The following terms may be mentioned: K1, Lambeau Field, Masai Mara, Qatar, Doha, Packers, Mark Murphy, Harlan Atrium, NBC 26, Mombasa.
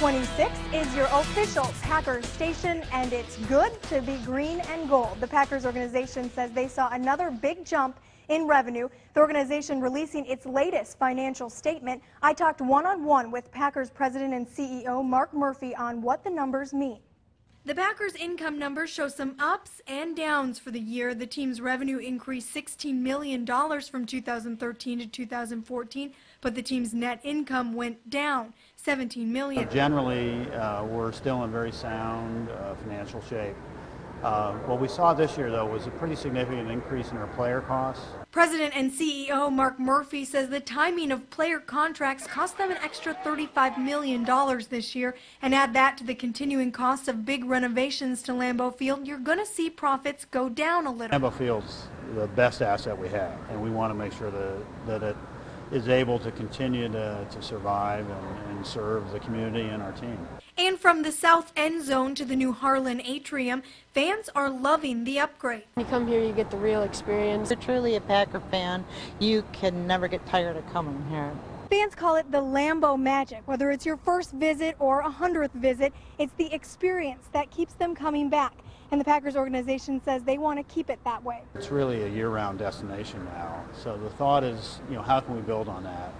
26 is your official Packers station, and it's good to be green and gold. The Packers organization says they saw another big jump in revenue, the organization releasing its latest financial statement. I talked one-on-one with Packers president and CEO Mark Murphy on what the numbers mean. The Packers' income numbers show some ups and downs for the year. The team's revenue increased $16 million from 2013 to 2014, but the team's net income went down $17 million. Generally, we're still in very sound financial shape. What we saw this year, though, was a pretty significant increase in our player costs. President and CEO Mark Murphy says the timing of player contracts cost them an extra $35 million this year, and add that to the continuing cost of big renovations to Lambeau Field, you're going to see profits go down a little. Lambeau Field's the best asset we have, and we want to make sure that it is able to continue to survive and serve the community and our team. And from the south end zone to the new Harlan Atrium, fans are loving the upgrade. When you come here, you get the real experience. If you're truly a Packer fan, you can never get tired of coming here. Fans call it the Lambeau magic. Whether it's your first visit or 100th visit, it's the experience that keeps them coming back. And the Packers organization says they want to keep it that way. It's really a year-round destination now. So the thought is, how can we build on that?